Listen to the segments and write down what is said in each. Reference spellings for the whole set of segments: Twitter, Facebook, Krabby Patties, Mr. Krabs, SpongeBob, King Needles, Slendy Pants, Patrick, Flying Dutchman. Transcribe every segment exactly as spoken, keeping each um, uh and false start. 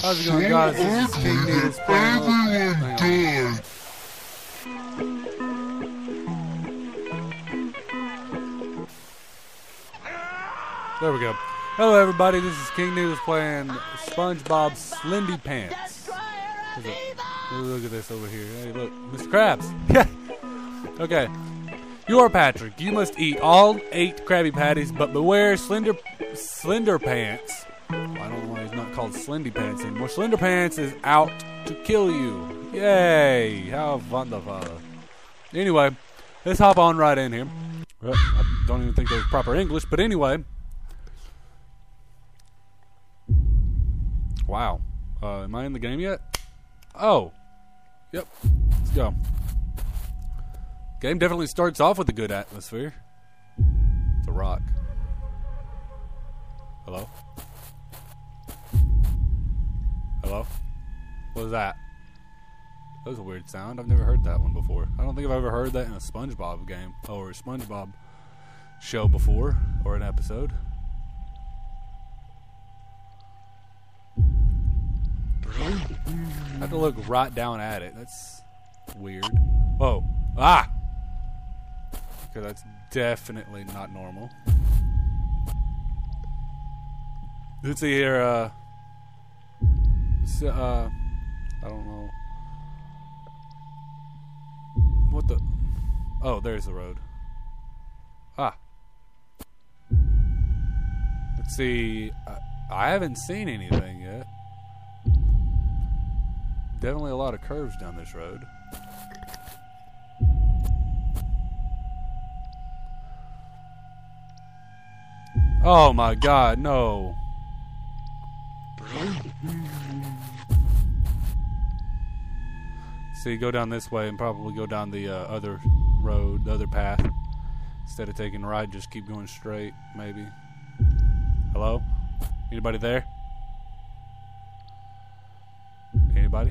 How's it going, guys? This is King Needles. Everyone died. There we go. Hello, everybody. This is King Needles playing SpongeBob Slendy Pants. Look at this over here. Hey, look, Mister Krabs. Okay. You are Patrick. You must eat all eight Krabby Patties, but beware Slender Slender Pants. Well, I don't know why he's not called Slendy Pants anymore. Slender Pants is out to kill you. Yay! How wonderful. Anyway, let's hop on right in here. Well, I don't even think that was proper English, but anyway. Wow. Uh, am I in the game yet? Oh. Yep. Let's go. Game definitely starts off with a good atmosphere. It's a rock. Hello? Hello? What was that? That was a weird sound. I've never heard that one before. I don't think I've ever heard that in a SpongeBob game or a SpongeBob show before or an episode. I have to look right down at it. That's weird. Whoa. Ah! Okay, that's definitely not normal. Let's see here, uh... Uh... I don't know. What the... Oh, there's the road. Ah. Let's see... I, I haven't seen anything yet. Definitely a lot of curves down this road. Oh my god, no. See, go down this way and probably go down the uh, other road, the other path. Instead of taking right, just keep going straight, maybe. Hello? Anybody there? Anybody?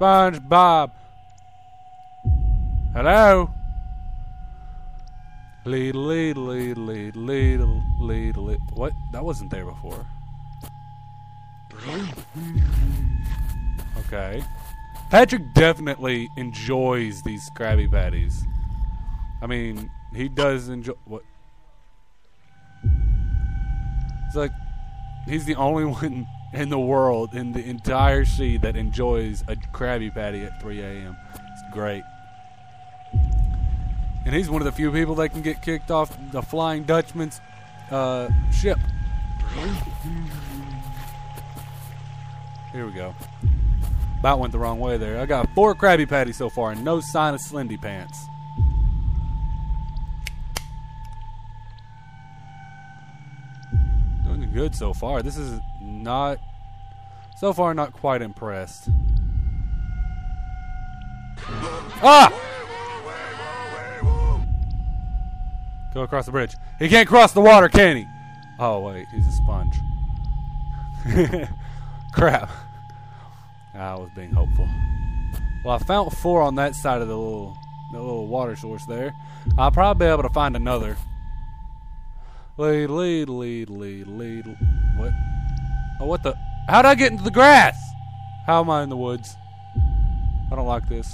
SpongeBob! Hello? Lead, lead, lead, lead, lead, lead, lead. What? That wasn't there before. Okay. Patrick definitely enjoys these Krabby Patties. I mean, he does enjoy. What? It's like he's the only one in the world, in the entire sea, that enjoys a Krabby Patty at three A M It's great. And he's one of the few people that can get kicked off the Flying Dutchman's uh, ship. Here we go. About went the wrong way there. I got four Krabby Patties so far and no sign of Slendy Pants. Doing good so far. This is not... So far, not quite impressed. Ah! Go across the bridge. He can't cross the water, can he? Oh, wait. He's a sponge. Crap. I was being hopeful. Well, I found four on that side of the little, the little water source there. I'll probably be able to find another. Lead, lead, lead, lead, lead. What? Oh, what the? How'd I get into the grass? How am I in the woods? I don't like this.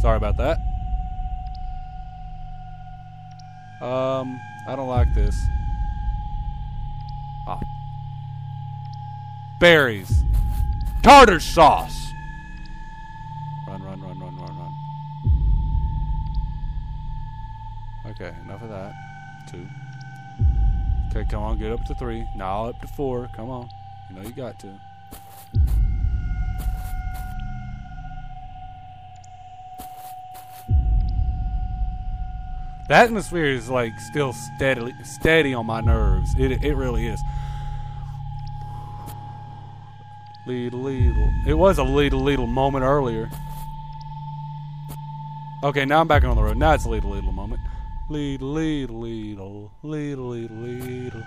Sorry about that. Um, I don't like this. Ah. Berries. Tartar sauce. Run, run, run, run, run, run. Okay, enough of that. Two. Okay, come on, get up to three. Now up to four. Come on. You know you got to. The atmosphere is like still steadily steady on my nerves. It it really is. Leedle leedle. It was a leedle leedle moment earlier. Okay, now I'm back on the road. Now it's a leedle leedle moment. Leedle leedle leedle leedle leedle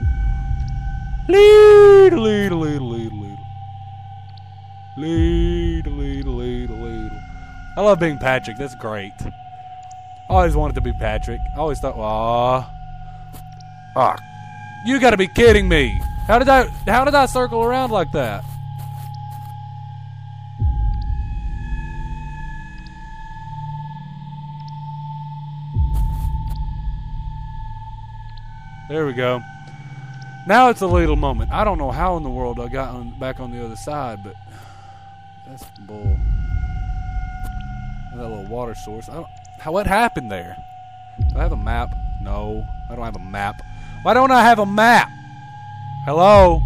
leedle leedle leedle leedle leedle leedle leedle leedle leedle. I love being Patrick. That's great. I always wanted to be Patrick. I always thought, ah, ah, You gotta be kidding me! How did I how did I circle around like that? There we go. Now it's a little moment. I don't know how in the world I got on, back on the other side, but that's bull. That little water source. I don't, how what happened there? Do I have a map? No, I don't have a map. Why don't I have a map? Hello,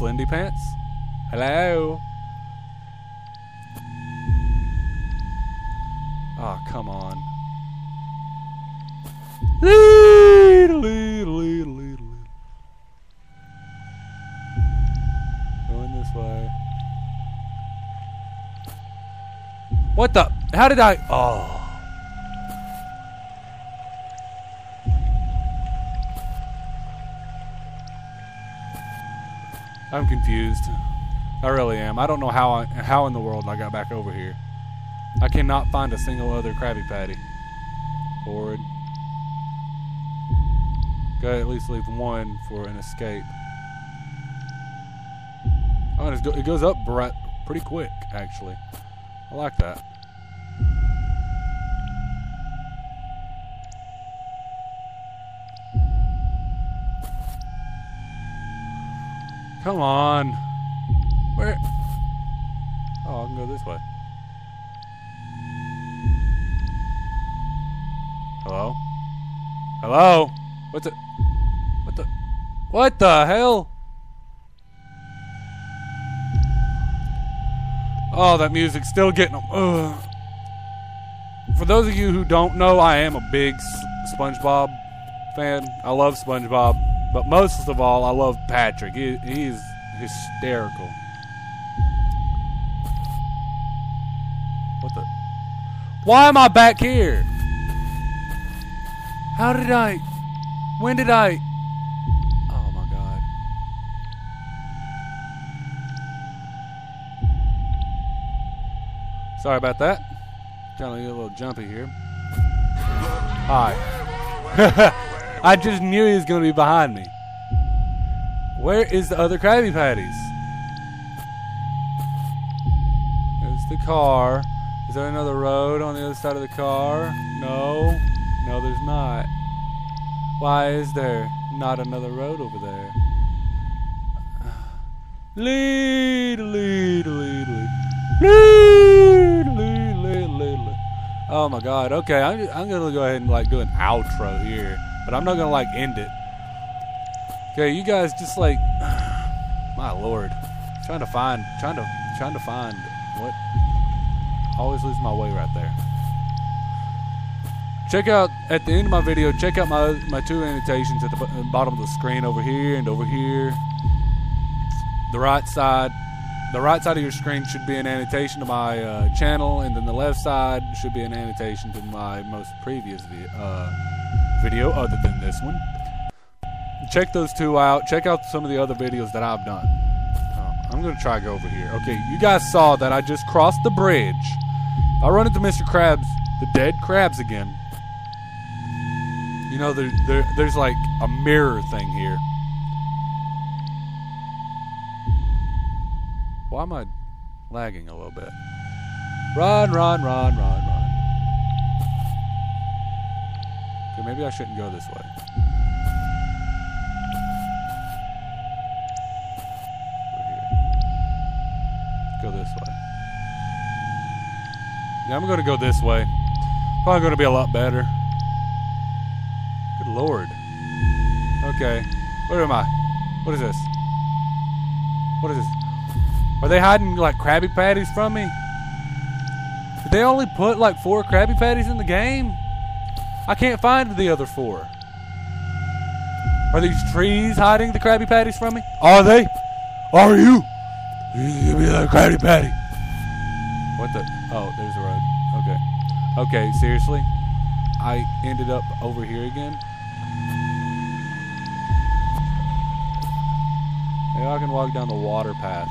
Slendy Pants. Hello. Ah, oh, come on. Going this way. What the? How did I? Oh. I'm confused. I really am. I don't know how I, how in the world I got back over here. I cannot find a single other Krabby Patty. Forward. Gotta at least leave one for an escape. Oh, and it goes up pretty quick, actually. I like that. Come on. Where? Oh, I can go this way. Hello? Hello? What's it? What the? What the hell? Oh, that music's still getting them. Ugh. For those of you who don't know, I am a big SpongeBob fan. I love SpongeBob. But most of all, I love Patrick. He, he's hysterical. What the? Why am I back here? How did I? When did I? Oh my God. Sorry about that. Trying to get a little jumpy here. Hi. I just knew he was going to be behind me. Where is the other Krabby Patties? There's the car. Is there another road on the other side of the car? No. No, there's not. Why is there not another road over there? Lead, lead, lead, lead. Lead, lead, lead, lead, lead. Oh my God. Okay, I'm, I'm going to go ahead and like do an outro here. But I'm not gonna like end it. Okay, you guys just like, my Lord, trying to find, trying to, trying to find what? I always lose my way right there. Check out at the end of my video. Check out my my two annotations at the bottom of the screen over here and over here. The right side, the right side of your screen should be an annotation to my uh, channel, and then the left side should be an annotation to my most previous video. Uh, video other than this one. Check those two out. Check out some of the other videos that I've done. Oh, I'm gonna try to go over here. Okay, you guys saw that I just crossed the bridge. I run into Mister Krabs, the dead Krabs again. You know, there, there, there's like a mirror thing here. Why am I lagging a little bit? Run, run, run, run, run. Maybe I shouldn't go this way. Over here. Go this way. Yeah, I'm going to go this way. Probably going to be a lot better. Good Lord. Okay. Where am I? What is this? What is this? Are they hiding like Krabby Patties from me? Did they only put like four Krabby Patties in the game? I can't find the other four. Are these trees hiding the Krabby Patties from me? Are they? Are you? Give me that Krabby Patty. What the? Oh, there's a road. Okay. Okay, seriously? I ended up over here again? Maybe I can walk down the water path.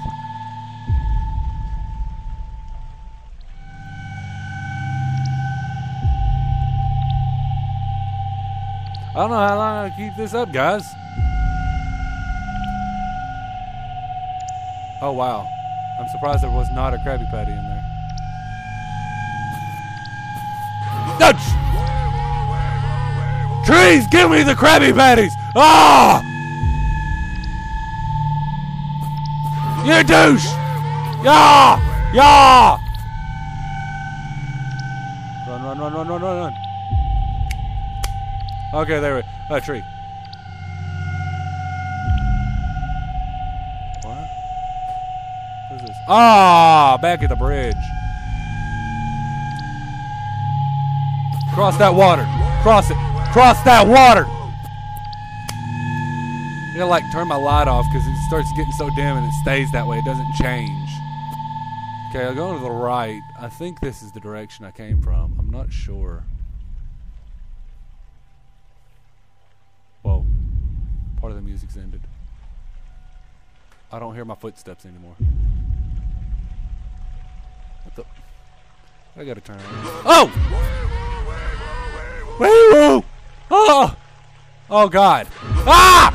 I don't know how long I'll keep this up, guys. Oh, wow. I'm surprised there was not a Krabby Patty in there. Dutch! Trees, give me the Krabby Patties! Ah! You douche! Yeah! Yeah! Run, run, run, run, run, run, run. Okay, there we go. A tree. What? What is this? Ah! Back at the bridge. Cross that water. Cross it. Cross that water! I gotta, like, turn my light off because it starts getting so dim and it stays that way. It doesn't change. Okay, I'll go to the right. I think this is the direction I came from. I'm not sure. Whoa. Part of the music's ended. I don't hear my footsteps anymore. What the? I gotta turn around. Oh! Woo! Oh! Oh, God. Ah!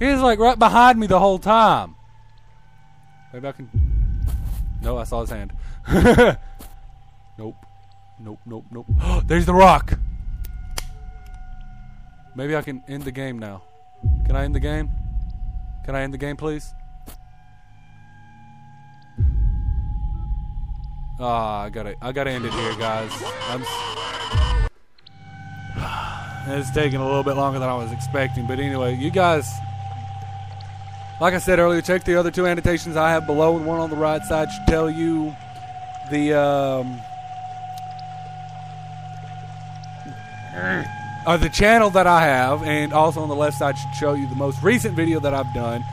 He was like right behind me the whole time. Maybe I can... No, I saw his hand. Nope. Nope, nope, nope. There's the rock. Maybe I can end the game now. Can I end the game? Can I end the game, please? Ah, oh, I gotta, I gotta end it here, guys. I'm s it's taking a little bit longer than I was expecting, but anyway, you guys... Like I said earlier, check the other two annotations I have below, and one on the right side should tell you the, um, uh, the channel that I have, and also on the left side should show you the most recent video that I've done.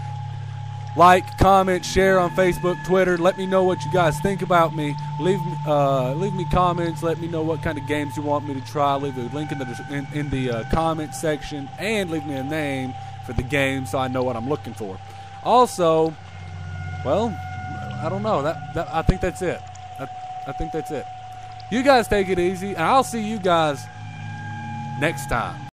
Like, comment, share on Facebook, Twitter. Let me know what you guys think about me. Leave, uh, leave me comments. Let me know what kind of games you want me to try. Leave a link in the, in, in the uh, comment section, and leave me a name for the game so I know what I'm looking for. Also, well, I don't know. That, that I think that's it. I, I think that's it. You guys take it easy, and I'll see you guys next time.